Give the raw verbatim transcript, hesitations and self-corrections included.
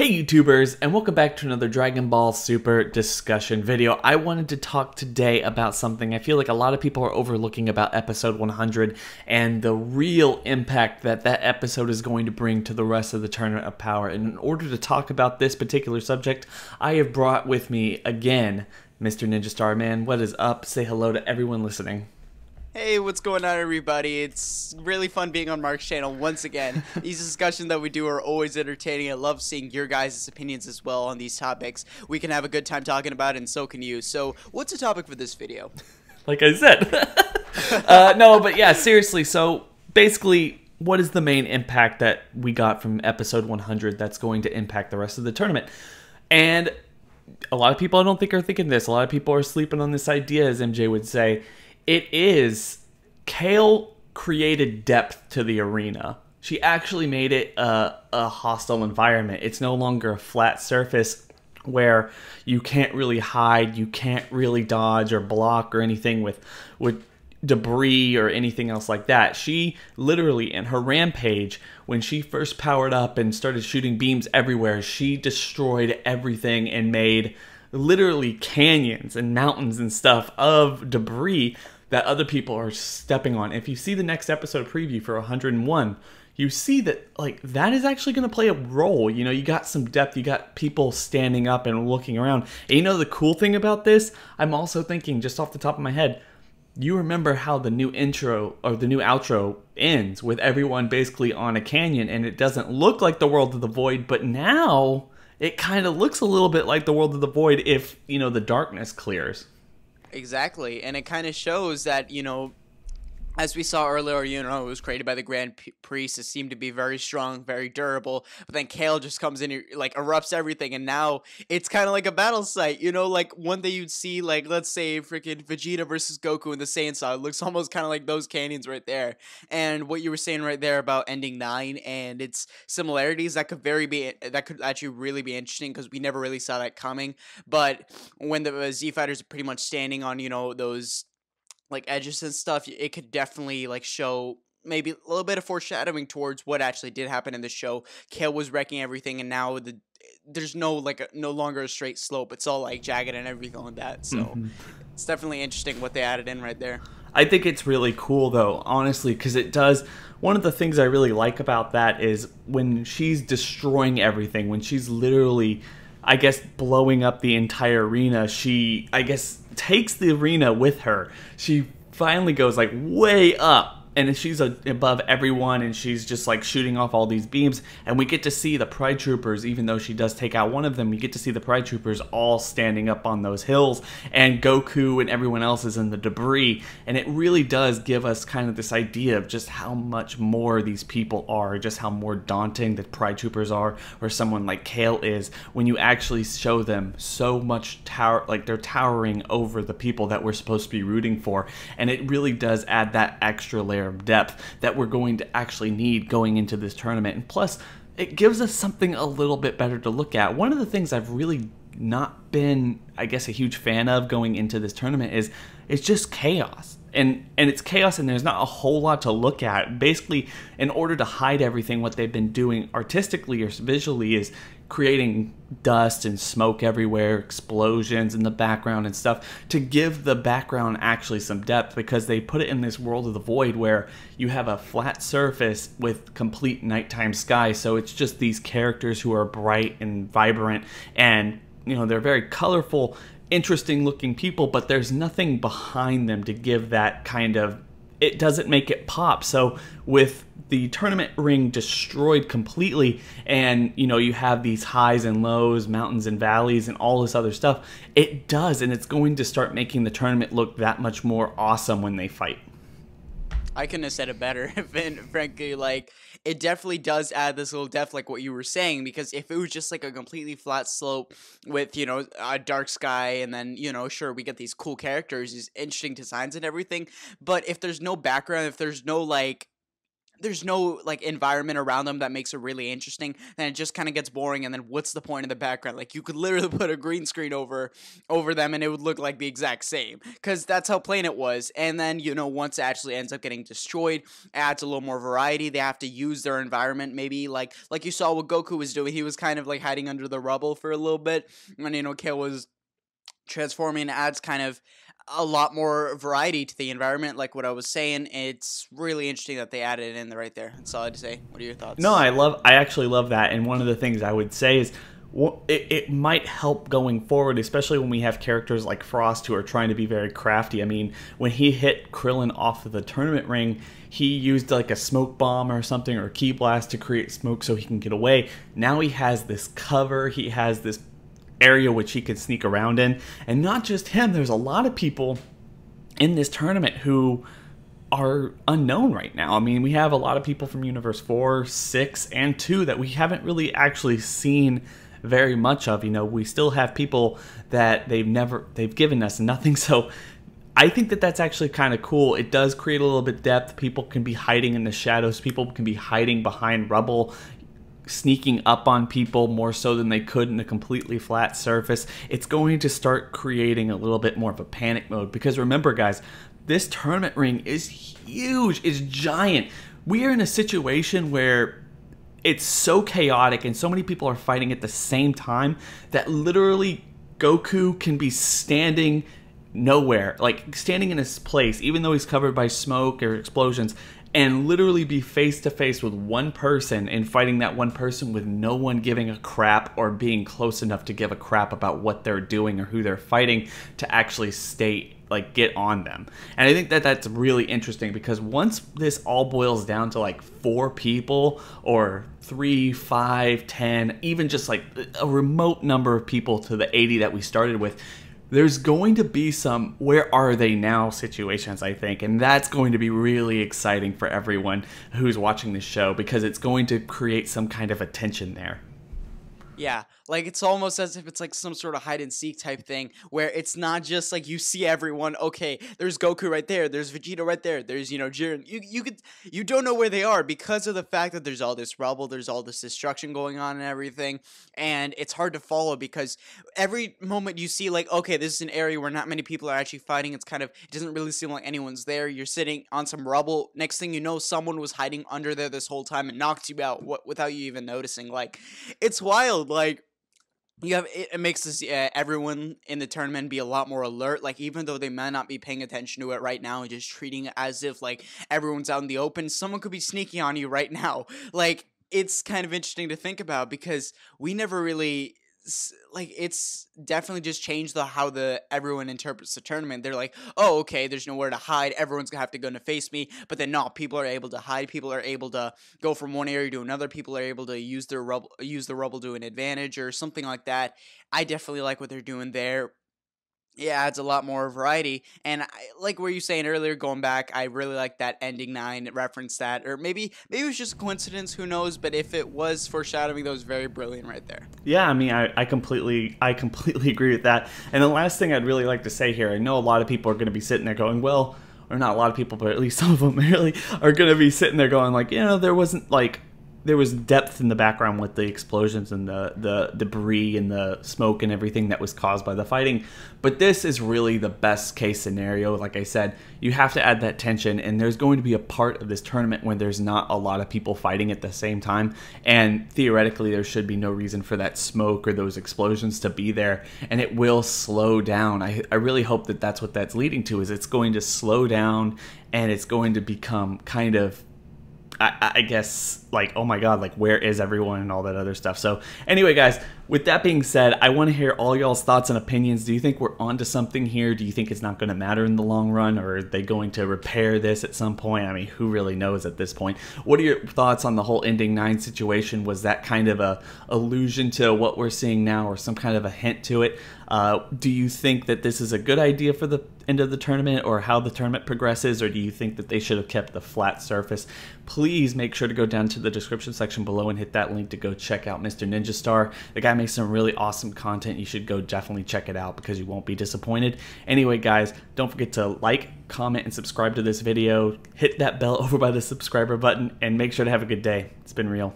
Hey YouTubers, and welcome back to another Dragon Ball Super discussion video. I wanted to talk today about something I feel like a lot of people are overlooking about episode one hundred and the real impact that that episode is going to bring to the rest of the Tournament of Power. And in order to talk about this particular subject, I have brought with me again Mister Ninja Star Man. What is up? Say hello to everyone listening. Hey, what's going on, everybody? It's really fun being on Mark's channel once again. These discussions that we do are always entertaining. I love seeing your guys' opinions as well on these topics. We can have a good time talking about it, and so can you. So, what's the topic for this video? Like I said. uh, no, but yeah, seriously. So, basically, what is the main impact that we got from episode one hundred that's going to impact the rest of the tournament? And a lot of people, I don't think, are thinking this. A lot of people are sleeping on this idea, as M J would say. It is, Kale created depth to the arena. She actually made it a, a hostile environment. It's no longer a flat surface where you can't really hide, you can't really dodge or block or anything with, with debris or anything else like that. She literally, in her rampage, when she first powered up and started shooting beams everywhere, she destroyed everything and made literally canyons and mountains and stuff of debris that other people are stepping on. If you see the next episode preview for one hundred and one, you see that like that is actually going to play a role. You know, you got some depth, you got people standing up and looking around. And you know the cool thing about this? I'm also thinking just off the top of my head, you remember how the new intro or the new outro ends with everyone basically on a canyon, and it doesn't look like the World of the Void, but now it kind of looks a little bit like the World of the Void if, you know, the darkness clears. Exactly, and it kind of shows that, you know, as we saw earlier, you know, it was created by the Grand Priest. It seemed to be very strong, very durable, but then Kale just comes in, like, erupts everything, and now it's kind of like a battle site, you know, like, one day you'd see, like, let's say, freaking Vegeta versus Goku in the Saiyan saga. It looks almost kind of like those canyons right there, and what you were saying right there about Ending nine and its similarities, that could very be, that could actually really be interesting, because we never really saw that coming, but when the uh, Z fighters are pretty much standing on, you know, those like edges and stuff, it could definitely like show maybe a little bit of foreshadowing towards what actually did happen in the show. Kale was wrecking everything, and now the there's no like a, no longer a straight slope. It's all like jagged and everything like that. So mm-hmm. It's definitely interesting what they added in right there. I think it's really cool though, honestly, because it does. One of the things I really like about that is when she's destroying everything, when she's literally, I guess, blowing up the entire arena, she, I guess, takes the arena with her. She finally goes, like, way up, and she's above everyone, and she's just, like, shooting off all these beams, and we get to see the Pride Troopers, even though she does take out one of them, we get to see the Pride Troopers all standing up on those hills, and Goku and everyone else is in the debris, and it really does give us kind of this idea of just how much more these people are, just how more daunting the Pride Troopers are, or someone like Kale is, when you actually show them so much tower, like they're towering over the people that we're supposed to be rooting for, and it really does add that extra layer of depth that we're going to actually need going into this tournament. And plus, it gives us something a little bit better to look at. One of the things I've really not been, I guess, a huge fan of going into this tournament is it's just chaos. And and it's chaos, and there's not a whole lot to look at. Basically, in order to hide everything, what they've been doing artistically or visually is creating dust and smoke everywhere, explosions in the background and stuff, to give the background actually some depth, because they put it in this World of the Void where you have a flat surface with complete nighttime sky, so it's just these characters who are bright and vibrant, and you know, they're very colorful, interesting looking people, but there's nothing behind them to give that kind of, it doesn't make it pop. So with the tournament ring destroyed completely, and you know, you have these highs and lows, mountains and valleys and all this other stuff, it does, and it's going to start making the tournament look that much more awesome when they fight. I couldn't have said it better. And frankly, like, it definitely does add this little depth, like what you were saying, because if it was just like a completely flat slope with, you know, a dark sky, and then, you know, sure, we get these cool characters, these interesting designs and everything, but if there's no background, if there's no like there's no like environment around them that makes it really interesting, and it just kind of gets boring. And then what's the point of the background? Like, you could literally put a green screen over over them and it would look like the exact same, because that's how plain it was. And then, you know, once it actually ends up getting destroyed, adds a little more variety. They have to use their environment, maybe like like you saw what Goku was doing. He was kind of like hiding under the rubble for a little bit, and you know, Kale was transforming, and adds kind of a lot more variety to the environment. Like what I was saying, it's really interesting that they added it in there right there. That's all I had to say. What are your thoughts? No, I love, I actually love that. And one of the things I would say is it, it might help going forward, especially when we have characters like Frost who are trying to be very crafty. I mean, when he hit Krillin off of the tournament ring, he used like a smoke bomb or something, or key blast to create smoke so he can get away. Now he has this cover, he has this area which he could sneak around in. And not just him, there's a lot of people in this tournament who are unknown right now. I mean, we have a lot of people from Universe four, six, and two that we haven't really actually seen very much of. You know, we still have people that they've never, they've given us nothing. So I think that that's actually kind of cool. It does create a little bit of depth. People can be hiding in the shadows. People can be hiding behind rubble, sneaking up on people more so than they could in a completely flat surface. It's going to start creating a little bit more of a panic mode, because remember guys, this tournament ring is huge, it's giant. We are in a situation where it's so chaotic and so many people are fighting at the same time that literally Goku can be standing nowhere, like standing in his place, even though he's covered by smoke or explosions, and literally be face to face with one person and fighting that one person with no one giving a crap or being close enough to give a crap about what they're doing or who they're fighting to actually stay, like get on them. And I think that that's really interesting, because once this all boils down to like four people or three, five, ten, even just like a remote number of people to the eighty that we started with, there's going to be some where are they now situations, I think, and that's going to be really exciting for everyone who's watching this show, because it's going to create some kind of a tension there. Yeah, like it's almost as if it's like some sort of hide and seek type thing, where it's not just like you see everyone, okay, there's Goku right there, there's Vegeta right there, there's, you know, Jiren. You, you, could, you don't know where they are because of the fact that there's all this rubble, there's all this destruction going on and everything, and it's hard to follow, because every moment you see like, okay, this is an area where not many people are actually fighting, it's kind of, it doesn't really seem like anyone's there, you're sitting on some rubble, next thing you know, someone was hiding under there this whole time and knocked you out what, without you even noticing. Like, it's wild. Like, you have, it, it makes this, uh, everyone in the tournament be a lot more alert, like even though they might not be paying attention to it right now and just treating it as if like everyone's out in the open, someone could be sneaking on you right now. Like, it's kind of interesting to think about, because we never really, like, it's definitely just changed the how the everyone interprets the tournament. They're like, oh, okay, there's nowhere to hide, everyone's gonna have to go to face me. But then no, people are able to hide, people are able to go from one area to another, people are able to use their rubble, use the rubble to an advantage or something like that. I definitely like what they're doing there. It adds a lot more variety, and I, like what you were saying earlier, going back, I really like that ending nine reference, that, or maybe maybe it was just a coincidence, who knows, but if it was foreshadowing, that was very brilliant right there. Yeah, I mean, I, I completely I completely agree with that. And the last thing I'd really like to say here, I know a lot of people are going to be sitting there going, well, or not a lot of people, but at least some of them really are going to be sitting there going like, you know, there wasn't like, there was depth in the background with the explosions and the, the debris and the smoke and everything that was caused by the fighting. But this is really the best case scenario. Like I said, you have to add that tension, and there's going to be a part of this tournament when there's not a lot of people fighting at the same time. And theoretically, there should be no reason for that smoke or those explosions to be there, and it will slow down. I, I really hope that that's what that's leading to, is it's going to slow down, and it's going to become kind of, I, I guess, like, oh my god, like, where is everyone and all that other stuff. So anyway guys, with that being said, I want to hear all y'all's thoughts and opinions. Do you think we're onto something here? Do you think it's not going to matter in the long run, or are they going to repair this at some point? I mean, who really knows at this point? What are your thoughts on the whole ending nine situation? Was that kind of a allusion to what we're seeing now, or some kind of a hint to it? Uh, do you think that this is a good idea for the end of the tournament or how the tournament progresses, or do you think that they should have kept the flat surface? Please make sure to go down to the description section below and hit that link to go check out Mister Ninja Star. The guy makes some really awesome content. You should go definitely check it out because you won't be disappointed. Anyway, guys, don't forget to like, comment, and subscribe to this video. Hit that bell over by the subscriber button, and make sure to have a good day. It's been real.